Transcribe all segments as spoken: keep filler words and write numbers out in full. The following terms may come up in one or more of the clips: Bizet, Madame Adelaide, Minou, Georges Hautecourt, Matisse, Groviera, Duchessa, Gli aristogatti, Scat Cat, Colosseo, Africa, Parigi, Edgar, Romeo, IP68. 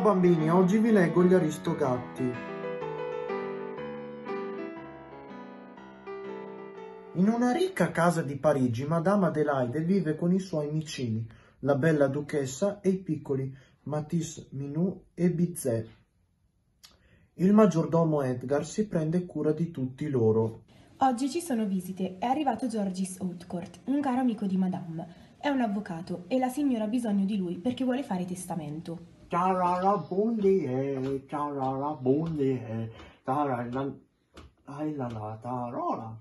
Ciao bambini, oggi vi leggo Gli aristogatti. In una ricca casa di Parigi, Madame Adelaide vive con i suoi micini, la bella Duchessa e i piccoli Matisse, Minou e Bizet. Il maggiordomo Edgar si prende cura di tutti loro. Oggi ci sono visite. È arrivato Georges Hautecourt, un caro amico di Madame. È un avvocato e la signora ha bisogno di lui perché vuole fare testamento. Tararabundi, tararabundi, tararala, la tarola,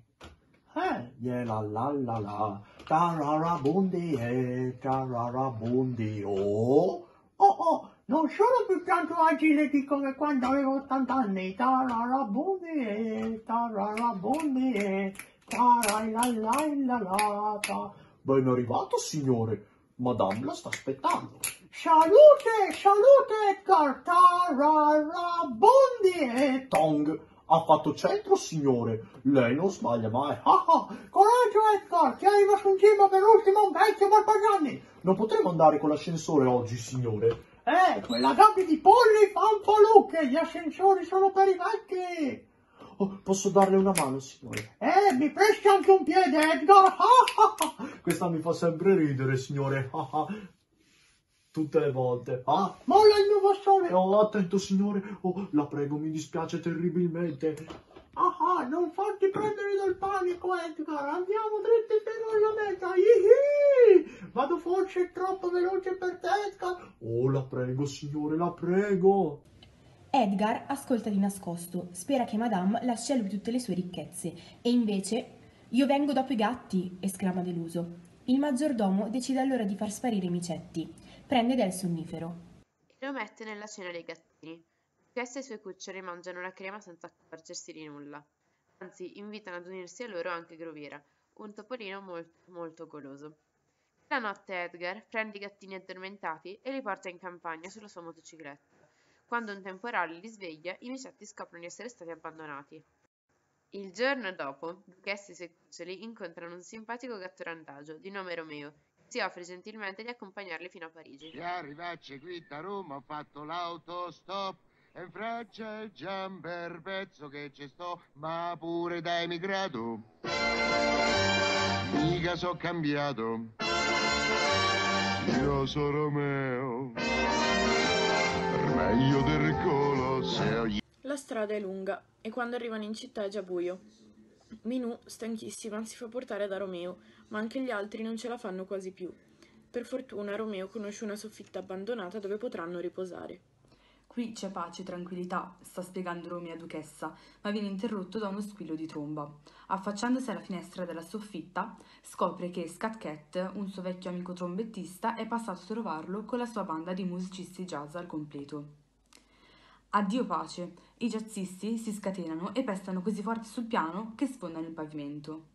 eh, la la la la, tararabundi, tararabundi, oh, oh, oh, non sono più tanto agile di come quando avevo ottanta anni, tararabundi, tararabundi, tararala, la la la, ben arrivato signore, Madame la sta aspettando. Salute, salute Edgar, tararabondi e tong. Ha fatto centro, signore. Lei non sbaglia mai. Ah, ah. Coraggio Edgar, ti arriva sul cima per ultimo un vecchio malpaganni. Non potremo andare con l'ascensore oggi, signore. Eh, quella gabbia di polli fa un po' lucche, gli ascensori sono per i vecchi. Oh, posso darle una mano, signore? Eh, mi presti anche un piede, Edgar. Ah, ah, ah. Questa mi fa sempre ridere, signore. Ah, ah. Tutte le volte. Ah, molla il mio bastone! Oh, attento signore! Oh, la prego, mi dispiace terribilmente. Ah, ah, non farti prendere dal panico, Edgar! Andiamo dritti fino alla meta! Ihi! Vado forse troppo veloce per te, Edgar! Oh, la prego, signore, la prego! Edgar ascolta di nascosto, spera che Madame lasci a lui tutte le sue ricchezze, e invece... Io vengo dopo i gatti! Esclama deluso. Il maggiordomo decide allora di far sparire i micetti. Prende del sonnifero e lo mette nella cena dei gattini. Duchessa e i suoi cuccioli mangiano la crema senza accorgersi di nulla. Anzi, invitano ad unirsi a loro anche Groviera, un topolino molto, molto goloso. La notte Edgar prende i gattini addormentati e li porta in campagna sulla sua motocicletta. Quando un temporale li sveglia, i micetti scoprono di essere stati abbandonati. Il giorno dopo, Duchessa e i suoi cuccioli incontrano un simpatico gatto randagio di nome Romeo. Si offre gentilmente di accompagnarli fino a Parigi. Già arrivacci qui da Roma, ho fatto l'autostop, e Francia è già un bel pezzo che ci sto, ma pure da emigrato. Mica so cambiato. Io sono Romeo, meglio del Colosseo. La strada è lunga e quando arrivano in città è già buio. Minou, stanchissima, si fa portare da Romeo, ma anche gli altri non ce la fanno quasi più. Per fortuna Romeo conosce una soffitta abbandonata dove potranno riposare. Qui c'è pace e tranquillità, sta spiegando Romeo a Duchessa, ma viene interrotto da uno squillo di tromba. Affacciandosi alla finestra della soffitta, scopre che Scat Cat, un suo vecchio amico trombettista, è passato a trovarlo con la sua banda di musicisti jazz al completo. Addio pace, i jazzisti si scatenano e pestano così forte sul piano che sfondano il pavimento.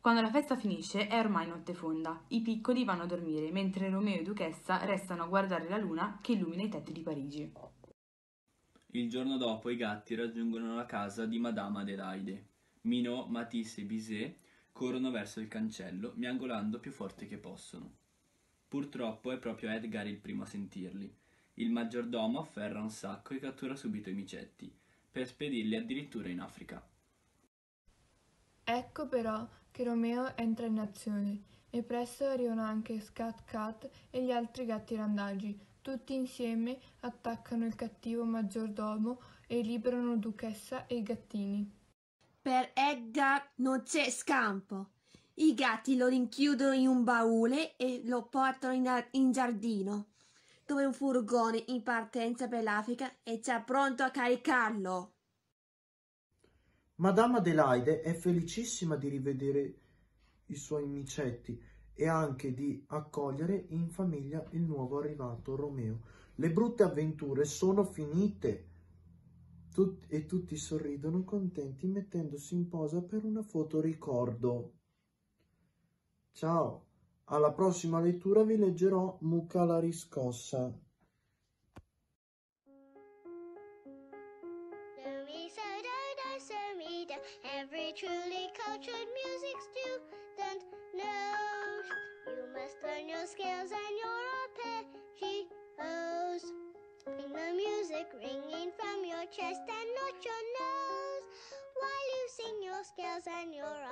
Quando la festa finisce è ormai notte fonda, i piccoli vanno a dormire mentre Romeo e Duchessa restano a guardare la luna che illumina i tetti di Parigi. Il giorno dopo i gatti raggiungono la casa di Madame Adelaide. Minou, Matisse e Bizet corrono verso il cancello miangolando più forte che possono. Purtroppo è proprio Edgar il primo a sentirli. Il maggiordomo afferra un sacco e cattura subito i micetti, per spedirli addirittura in Africa. Ecco però che Romeo entra in azione, e presto arrivano anche Scat Cat e gli altri gatti randagi. Tutti insieme attaccano il cattivo maggiordomo e liberano Duchessa e i gattini. Per Edgar non c'è scampo. I gatti lo rinchiudono in un baule e lo portano in, in giardino, dove un furgone in partenza per l'Africa è già pronto a caricarlo. Madame Adelaide è felicissima di rivedere i suoi micetti e anche di accogliere in famiglia il nuovo arrivato Romeo. Le brutte avventure sono finite Tut- e tutti sorridono contenti mettendosi in posa per una foto ricordo. Ciao! Alla prossima lettura vi leggerò Mucca la riscossa. Every truly cultured music student knows you must learn your scales and your arpeggios in the music. Signora